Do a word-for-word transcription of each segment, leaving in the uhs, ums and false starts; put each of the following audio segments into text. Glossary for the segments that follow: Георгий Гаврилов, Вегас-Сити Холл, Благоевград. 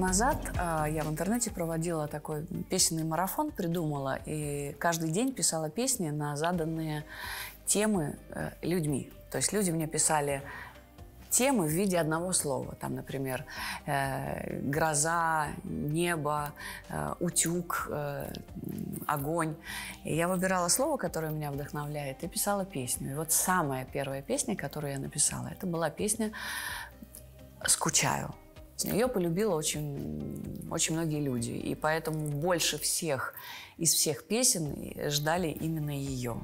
назад я в интернете проводила такой песенный марафон, придумала, и каждый день писала песни на заданные темы людьми. То есть люди мне писали темы в виде одного слова. Там, например, э, гроза, небо, э, утюг, э, огонь. И я выбирала слово, которое меня вдохновляет, и писала песню. И вот самая первая песня, которую я написала, это была песня «Скучаю». Ее полюбило очень, очень многие люди. И поэтому больше всех из всех песен ждали именно ее.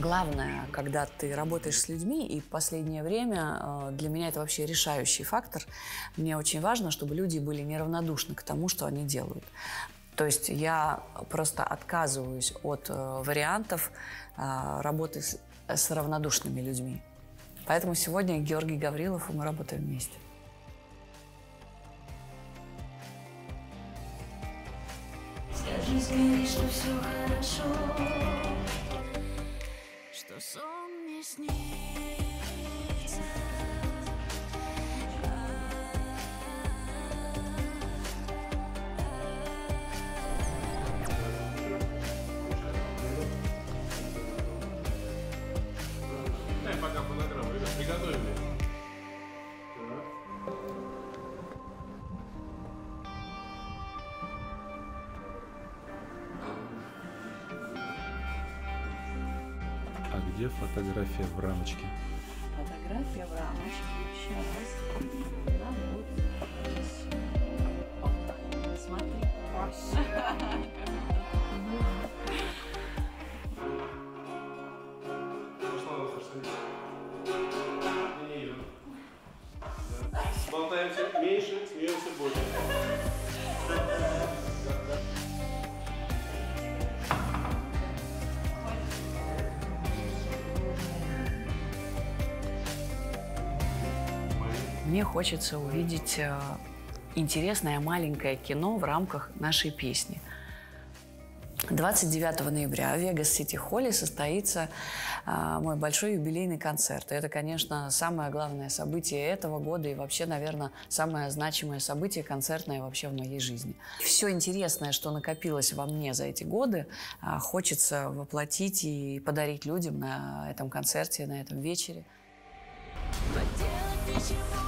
Главное, когда ты работаешь с людьми, и в последнее время для меня это вообще решающий фактор, мне очень важно, чтобы люди были неравнодушны к тому, что они делают. То есть я просто отказываюсь от вариантов работы с равнодушными людьми. Поэтому сегодня Георгий Гаврилов, и мы работаем вместе. Скажи мне, что все хорошо. Сон не снится. Дай пока фонограмму, ребят, приготовили. А где фотография в рамочке? Фотография в рамочке. Сейчас. Она вот здесь. Смотри. Болтаемся меньше, смеемся больше. Мне хочется увидеть интересное маленькое кино в рамках нашей песни. двадцать девятого ноября в Вегас-Сити Холле состоится мой большой юбилейный концерт. И это, конечно, самое главное событие этого года и вообще, наверное, самое значимое событие концертное вообще в моей жизни. Все интересное, что накопилось во мне за эти годы, хочется воплотить и подарить людям на этом концерте, на этом вечере. Поделать ничего.